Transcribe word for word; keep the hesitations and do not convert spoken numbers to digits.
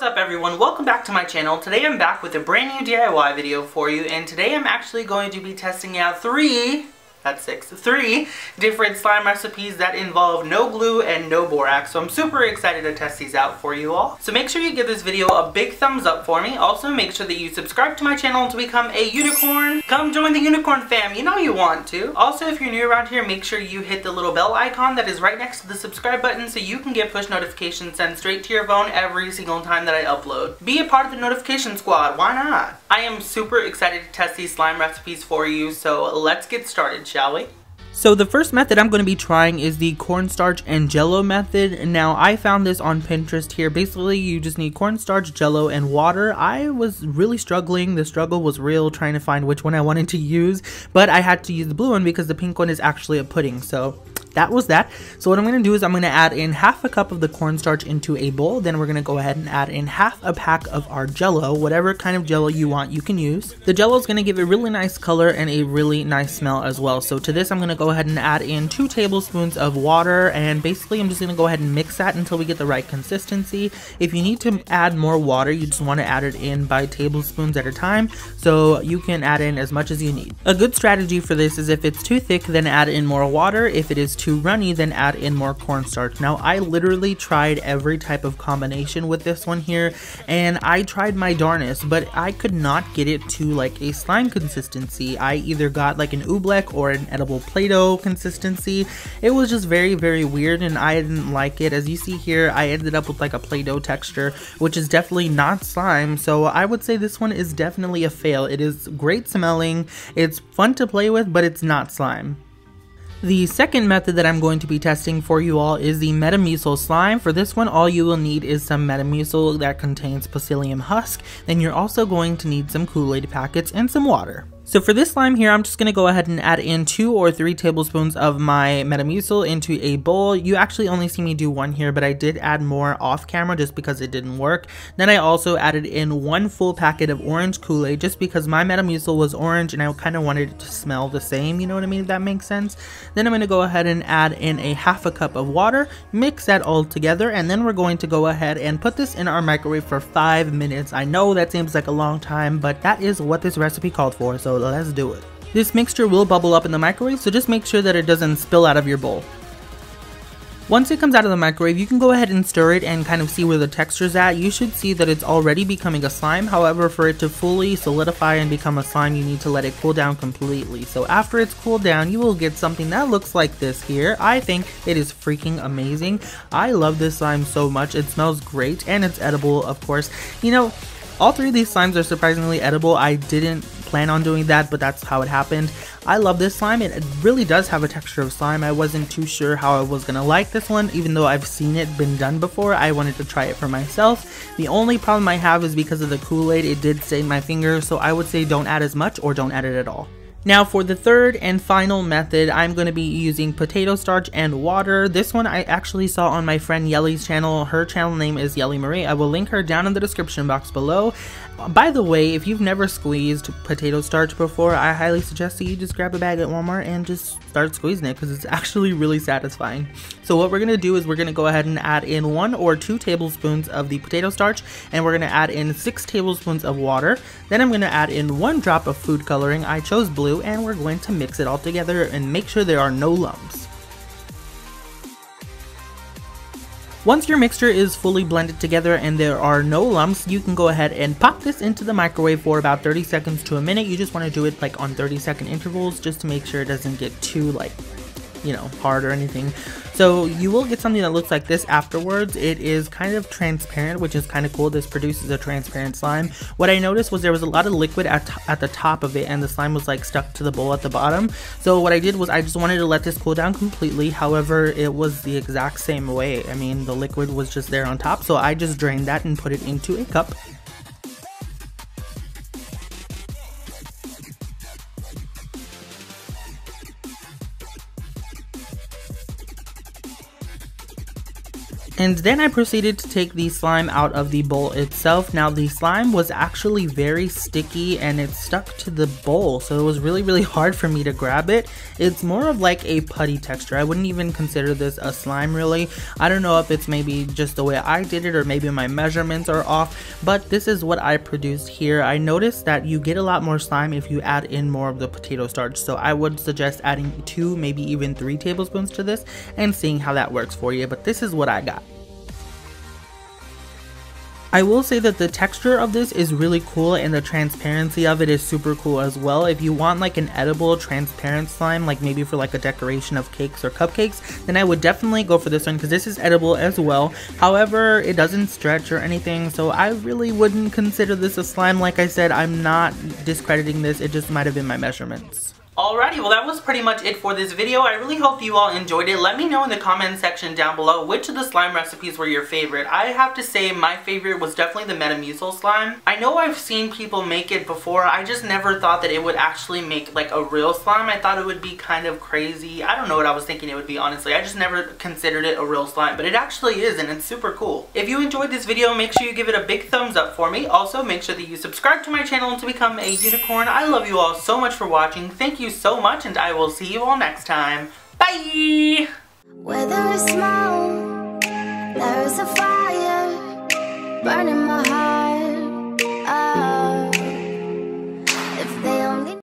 What's up everyone, welcome back to my channel. Today I'm back with a brand new D I Y video for you, and today I'm actually going to be testing out three, that's six, three different slime recipes that involve no glue and no borax. So I'm super excited to test these out for you all. So make sure you give this video a big thumbs up for me. Also make sure that you subscribe to my channel to become a unicorn. Come join the unicorn fam, you know you want to. Also if you're new around here, make sure you hit the little bell icon that is right next to the subscribe button so you can get push notifications sent straight to your phone every single time that I upload. Be a part of the notification squad, why not? I am super excited to test these slime recipes for you, so let's get started, shall we? So the first method I'm going to be trying is the cornstarch and Jell-O method. Now I found this on Pinterest here. Basically you just need cornstarch, Jell-O, and water. I was really struggling, the struggle was real, trying to find which one I wanted to use, but I had to use the blue one because the pink one is actually a pudding, so that was that. So what I'm going to do is I'm going to add in half a cup of the cornstarch into a bowl. Then we're going to go ahead and add in half a pack of our Jell-O. Whatever kind of Jell-O you want, you can use. The Jell-O is going to give a really nice color and a really nice smell as well. So to this I'm going to go ahead and add in two tablespoons of water, and basically I'm just going to go ahead and mix that until we get the right consistency. If you need to add more water, you just want to add it in by tablespoons at a time, so you can add in as much as you need. A good strategy for this is if it's too thick, then add in more water. If it is too runny, then add in more cornstarch. Now I literally tried every type of combination with this one here, and I tried my darnest, but I could not get it to like a slime consistency. I either got like an oobleck or an edible Play-Doh consistency. It was just very very weird and I didn't like it. As you see here, I ended up with like a Play-Doh texture, which is definitely not slime, so I would say this one is definitely a fail. It is great smelling, it's fun to play with, but it's not slime. The second method that I'm going to be testing for you all is the Metamucil slime. For this one, all you will need is some Metamucil that contains psyllium husk. Then you're also going to need some Kool-Aid packets and some water. So for this slime here, I'm just going to go ahead and add in two or three tablespoons of my Metamucil into a bowl. You actually only see me do one here, but I did add more off camera just because it didn't work. Then I also added in one full packet of orange Kool-Aid just because my Metamucil was orange and I kind of wanted it to smell the same, you know what I mean, if that makes sense. Then I'm going to go ahead and add in a half a cup of water, mix that all together, and then we're going to go ahead and put this in our microwave for five minutes. I know that seems like a long time, but that is what this recipe called for, so let's do it. This mixture will bubble up in the microwave, so just make sure that it doesn't spill out of your bowl. Once it comes out of the microwave, you can go ahead and stir it and kind of see where the texture's at. You should see that it's already becoming a slime. However, for it to fully solidify and become a slime, you need to let it cool down completely. So after it's cooled down, you will get something that looks like this here. I think it is freaking amazing. I love this slime so much. It smells great and it's edible, of course. You know, all three of these slimes are surprisingly edible. I didn't plan on doing that, but that's how it happened. I love this slime. It really does have a texture of slime. I wasn't too sure how I was gonna like this one, even though I've seen it been done before. I wanted to try it for myself. The only problem I have is because of the Kool-Aid, it did stain my finger, so I would say don't add as much or don't add it at all. Now for the third and final method, I'm going to be using potato starch and water. This one I actually saw on my friend Yelle's channel. Her channel name is Yelle Marie. I will link her down in the description box below. By the way, if you've never squeezed potato starch before, I highly suggest that you just grab a bag at Walmart and just start squeezing it because it's actually really satisfying. So what we're going to do is we're going to go ahead and add in one or two tablespoons of the potato starch, and we're going to add in six tablespoons of water. Then I'm going to add in one drop of food coloring. I chose blue, and we're going to mix it all together and make sure there are no lumps. Once your mixture is fully blended together and there are no lumps, you can go ahead and pop this into the microwave for about thirty seconds to a minute. You just want to do it like on thirty second intervals just to make sure it doesn't get too like, you know, hard or anything. So you will get something that looks like this afterwards. It is kind of transparent, which is kind of cool. This produces a transparent slime. What I noticed was there was a lot of liquid at, at the top of it, and the slime was like stuck to the bowl at the bottom. So what I did was I just wanted to let this cool down completely. However, it was the exact same way. I mean, the liquid was just there on top, so I just drained that and put it into a cup. And then I proceeded to take the slime out of the bowl itself. Now the slime was actually very sticky and it stuck to the bowl, so it was really really hard for me to grab it. It's more of like a putty texture. I wouldn't even consider this a slime really. I don't know if it's maybe just the way I did it or maybe my measurements are off, but this is what I produced here. I noticed that you get a lot more slime if you add in more of the potato starch, so I would suggest adding two, maybe even three tablespoons to this and seeing how that works for you, but this is what I got. I will say that the texture of this is really cool and the transparency of it is super cool as well. If you want like an edible transparent slime, like maybe for like a decoration of cakes or cupcakes, then I would definitely go for this one because this is edible as well. However, it doesn't stretch or anything, so I really wouldn't consider this a slime. Like I said, I'm not discrediting this, it just might have been my measurements. Alrighty, well that was pretty much it for this video. I really hope you all enjoyed it. Let me know in the comment section down below which of the slime recipes were your favorite. I have to say my favorite was definitely the Metamucil slime. I know I've seen people make it before. I just never thought that it would actually make like a real slime. I thought it would be kind of crazy. I don't know what I was thinking it would be, honestly. I just never considered it a real slime, but it actually is and it's super cool. If you enjoyed this video, make sure you give it a big thumbs up for me. Also, make sure that you subscribe to my channel to become a unicorn. I love you all so much for watching. Thank you so much, and I will see you all next time. Bye! Where there is smoke, there is a fire burning my heart.